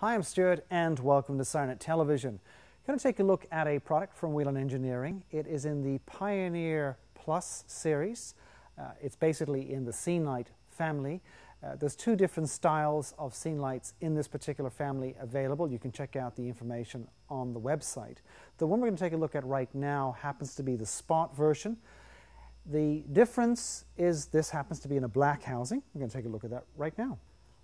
Hi, I'm Stuart and welcome to SirenNet Television. Going to take a look at a product from Whelen Engineering. It is in the Pioneer Plus series. It's basically in the scene light family. There's two different styles of scene lights in this particular family available. You can check out the information on the website. The one we're going to take a look at right now happens to be the spot version. The difference is this happens to be in a black housing. We're going to take a look at that right now.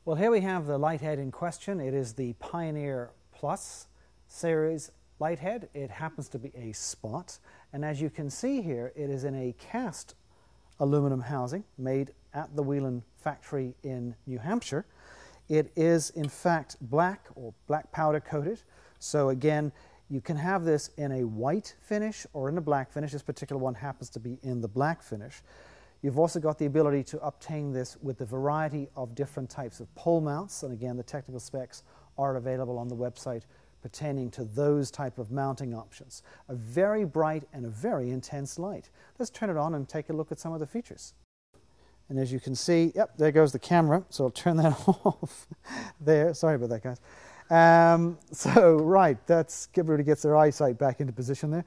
Well, here we have the light head in question. It is the Pioneer Plus series light head. It happens to be a spot, and as you can see here, it is in a cast aluminum housing made at the Whelen factory in New Hampshire. It is in fact black or black powder coated, so again you can have this in a white finish or in a black finish. This particular one happens to be in the black finish. You've also got the ability to obtain this with a variety of different types of pole mounts, and again the technical specs are available on the website pertaining to those type of mounting options. A very bright and a very intense light. Let's turn it on and take a look at some of the features. And as you can see, yep, there goes the camera, so I'll turn that off there. Sorry about that, guys. Right, that's everybody gets their eyesight back into position there.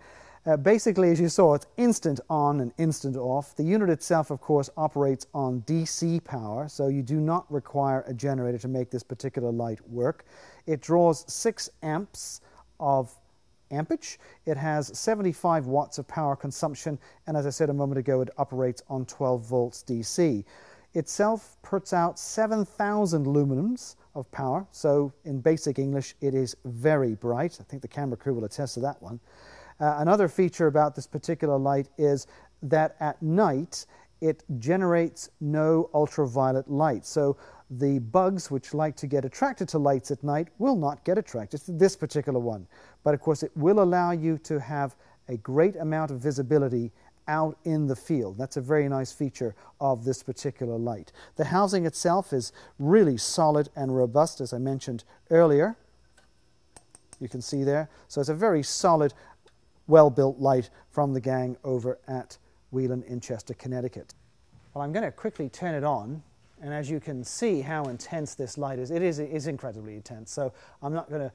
Basically, as you saw, it's instant on and instant off. The unit itself, of course, operates on DC power, so you do not require a generator to make this particular light work. It draws 6 amps of ampage. It has 75 watts of power consumption, and as I said a moment ago, it operates on 12 volts DC. Itself puts out 7,000 lumens of power, so in basic English, it is very bright. I think the camera crew will attest to that one. Another feature about this particular light is that at night it generates no ultraviolet light. So the bugs which like to get attracted to lights at night will not get attracted to this particular one. But of course it will allow you to have a great amount of visibility out in the field. That's a very nice feature of this particular light. The housing itself is really solid and robust, as I mentioned earlier. You can see there. So it's a very solid, well-built light from the gang over at Whelen in Chester, Connecticut. Well, I'm going to quickly turn it on, and as you can see how intense this light is, it is incredibly intense, so I'm not going to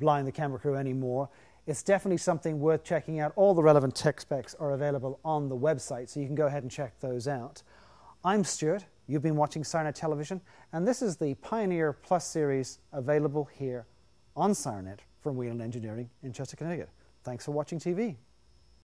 blind the camera crew anymore. It's definitely something worth checking out. All the relevant tech specs are available on the website, so you can go ahead and check those out. I'm Stuart, you've been watching SirenNet Television, and this is the Pioneer Plus series available here on SirenNet from Whelen Engineering in Chester, Connecticut. Thanks for watching TV.